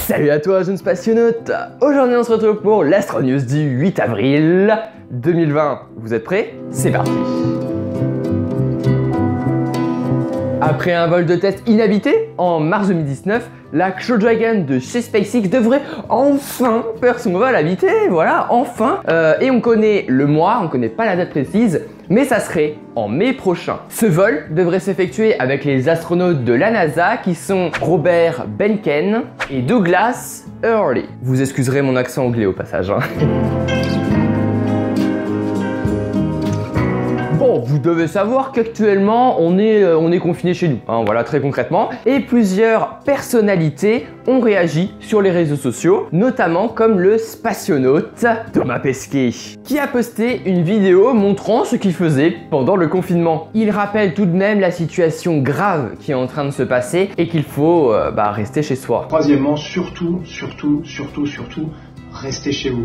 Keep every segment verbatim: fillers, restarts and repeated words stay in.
Salut à toi, jeune spationaute. Aujourd'hui, on se retrouve pour l'Astronews du huit avril deux mille vingt. Vous êtes prêts? C'est parti. Après un vol de test inhabité, en mars deux mille dix-neuf, la Crew Dragon de chez SpaceX devrait enfin faire son vol habité, voilà, enfin. Euh, et on connaît le mois, on connaît pas la date précise, mais ça serait en mai prochain. Ce vol devrait s'effectuer avec les astronautes de la NASA qui sont Robert Behnken et Douglas Hurley. Vous excuserez mon accent anglais au passage, hein. Bon, vous devez savoir qu'actuellement, on est, euh, on est confiné chez nous, hein, voilà, très concrètement. Et plusieurs personnalités ont réagi sur les réseaux sociaux, notamment comme le spationaute Thomas Pesquet, qui a posté une vidéo montrant ce qu'il faisait pendant le confinement. Il rappelle tout de même la situation grave qui est en train de se passer et qu'il faut euh, bah, rester chez soi. Troisièmement, surtout, surtout, surtout, surtout, restez chez vous.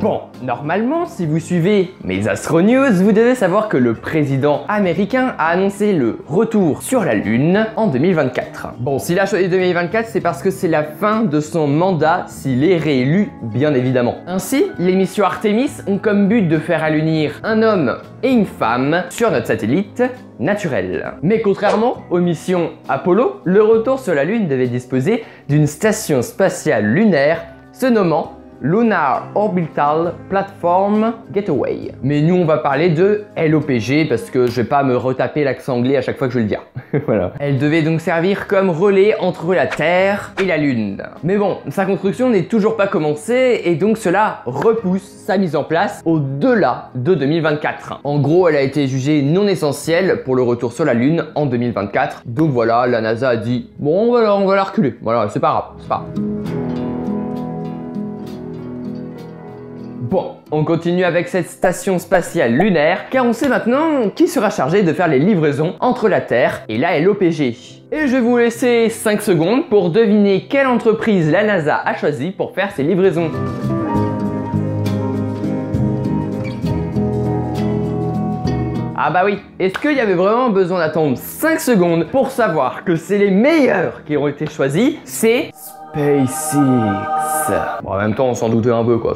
Bon, normalement, si vous suivez mes Astronews, vous devez savoir que le président américain a annoncé le retour sur la Lune en deux mille vingt-quatre. Bon, s'il a choisi deux mille vingt-quatre, c'est parce que c'est la fin de son mandat s'il est réélu, bien évidemment. Ainsi, les missions Artemis ont comme but de faire allunir un homme et une femme sur notre satellite naturel. Mais contrairement aux missions Apollo, le retour sur la Lune devait disposer d'une station spatiale lunaire se nommant Lunar Orbital Platform Gateway. Mais nous, on va parler de L O P G parce que je vais pas me retaper l'accent anglais à chaque fois que je vais le dire. Voilà. Elle devait donc servir comme relais entre la Terre et la Lune. Mais bon, sa construction n'est toujours pas commencée et donc cela repousse sa mise en place au-delà de deux mille vingt-quatre. En gros, elle a été jugée non essentielle pour le retour sur la Lune en deux mille vingt-quatre. Donc voilà, la NASA a dit « Bon, on va la, on va la reculer. Voilà, c'est pas grave, c'est pas grave. » Bon, on continue avec cette station spatiale lunaire, car on sait maintenant qui sera chargé de faire les livraisons entre la Terre et la L O P G. Et je vais vous laisser cinq secondes pour deviner quelle entreprise la NASA a choisie pour faire ses livraisons. Ah bah oui, est-ce qu'il y avait vraiment besoin d'attendre cinq secondes pour savoir que c'est les meilleurs qui ont été choisis? C'est... SpaceX. Bon, en même temps, on s'en doutait un peu, quoi.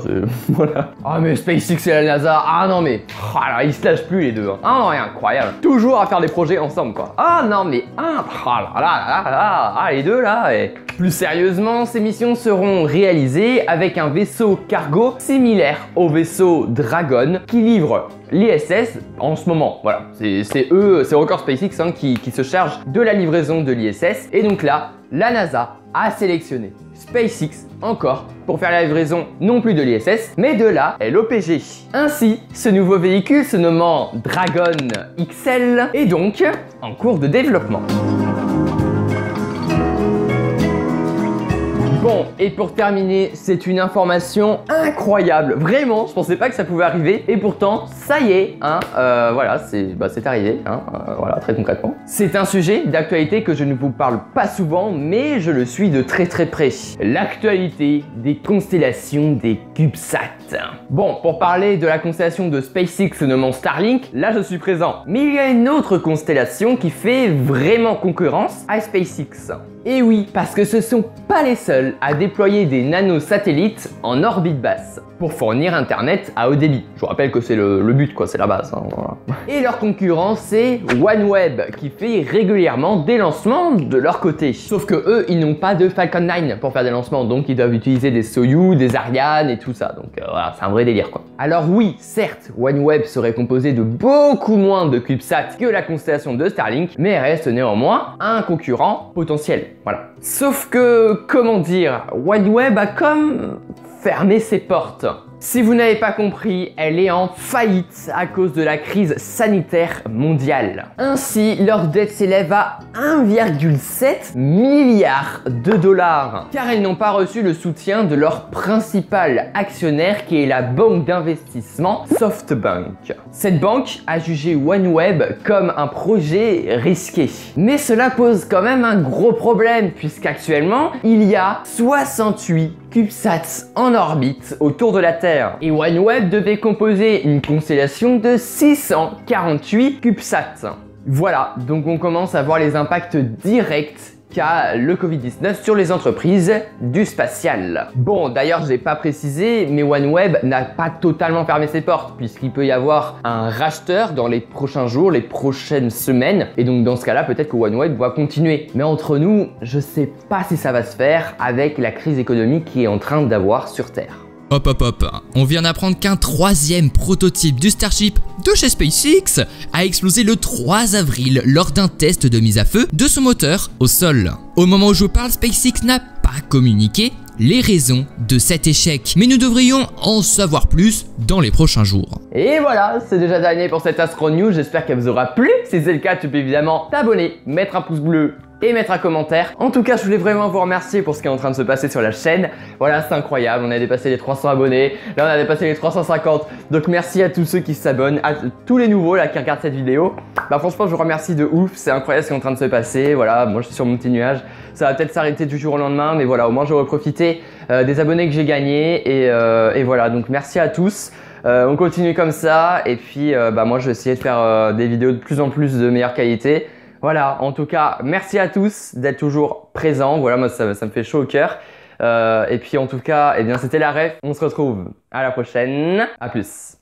Voilà. Ah, mais SpaceX et la NASA. Ah non, mais. Ah là, ils se lâchent plus, les deux. Hein. Ah non, mais incroyable. Toujours à faire des projets ensemble, quoi. Ah non, mais. Ah là là là là. Ah, les deux, là. Et... Plus sérieusement, ces missions seront réalisées avec un vaisseau cargo similaire au vaisseau Dragon qui livre l'I S S en ce moment. Voilà. C'est eux, c'est encore SpaceX hein, qui, qui se charge de la livraison de l'I S S. Et donc là, la NASA a sélectionné SpaceX encore pour faire la livraison non plus de l'I S S mais de la L O P G. Ainsi, ce nouveau véhicule se nommant Dragon X L est donc en cours de développement. Bon, et pour terminer, c'est une information incroyable. Vraiment, je pensais pas que ça pouvait arriver. Et pourtant, ça y est, hein, euh, voilà, c'est bah, arrivé, hein, euh, voilà, très concrètement. C'est un sujet d'actualité que je ne vous parle pas souvent, mais je le suis de très très près. L'actualité des constellations des CubeSats. Bon, pour parler de la constellation de SpaceX se nommant Starlink, là je suis présent. Mais il y a une autre constellation qui fait vraiment concurrence à SpaceX. Et oui, parce que ce sont pas les seuls à déployer des nanosatellites en orbite basse pour fournir Internet à haut débit. Je vous rappelle que c'est le, le but, quoi, c'est la base. Hein, voilà. Et leur concurrent, c'est OneWeb, qui fait régulièrement des lancements de leur côté. Sauf que eux, ils n'ont pas de Falcon neuf pour faire des lancements, donc ils doivent utiliser des Soyouz, des Ariane et tout ça. Donc euh, voilà, c'est un vrai délire, quoi. Alors oui, certes, OneWeb serait composé de beaucoup moins de CubeSats que la constellation de Starlink, mais reste néanmoins un concurrent potentiel. Voilà. Sauf que, comment dire, OneWeb a comme fermé ses portes. Si vous n'avez pas compris, elle est en faillite à cause de la crise sanitaire mondiale. Ainsi, leur dette s'élève à un virgule sept milliard de dollars, car elles n'ont pas reçu le soutien de leur principal actionnaire qui est la banque d'investissement Softbank. Cette banque a jugé OneWeb comme un projet risqué. Mais cela pose quand même un gros problème, puisqu'actuellement, il y a soixante-huit CubeSats en orbite autour de la Terre. Et OneWeb devait composer une constellation de six cent quarante-huit CubeSats. Voilà, donc on commence à voir les impacts directs qu'a le Covid dix-neuf sur les entreprises du spatial. Bon, d'ailleurs, je n'ai pas précisé, mais OneWeb n'a pas totalement fermé ses portes, puisqu'il peut y avoir un racheteur dans les prochains jours, les prochaines semaines, et donc dans ce cas-là, peut-être que OneWeb va continuer. Mais entre nous, je sais pas si ça va se faire avec la crise économique qui est en train d'avoir sur Terre. Hop hop hop, on vient d'apprendre qu'un troisième prototype du Starship de chez SpaceX a explosé le trois avril lors d'un test de mise à feu de son moteur au sol. Au moment où je vous parle, SpaceX n'a pas communiqué les raisons de cet échec, mais nous devrions en savoir plus dans les prochains jours. Et voilà, c'est déjà terminé pour cette Astro News, j'espère qu'elle vous aura plu. Si c'est le cas, tu peux évidemment t'abonner, mettre un pouce bleu et mettre un commentaire. En tout cas, je voulais vraiment vous remercier pour ce qui est en train de se passer sur la chaîne. Voilà, c'est incroyable, on a dépassé les trois cents abonnés, là on a dépassé les trois cent cinquante, donc merci à tous ceux qui s'abonnent, à tous les nouveaux là qui regardent cette vidéo. Bah franchement, je vous remercie de ouf, c'est incroyable ce qui est en train de se passer. Voilà, moi je suis sur mon petit nuage, ça va peut-être s'arrêter du jour au lendemain, mais voilà, au moins j'aurai profité euh, des abonnés que j'ai gagnés, et, euh, et voilà, donc merci à tous. Euh, on continue comme ça, et puis euh, bah moi je vais essayer de faire euh, des vidéos de plus en plus de meilleure qualité. Voilà, en tout cas, merci à tous d'être toujours présents. Voilà, moi, ça, ça me fait chaud au cœur. Euh, et puis, en tout cas, eh bien, c'était la ref. On se retrouve à la prochaine. À plus.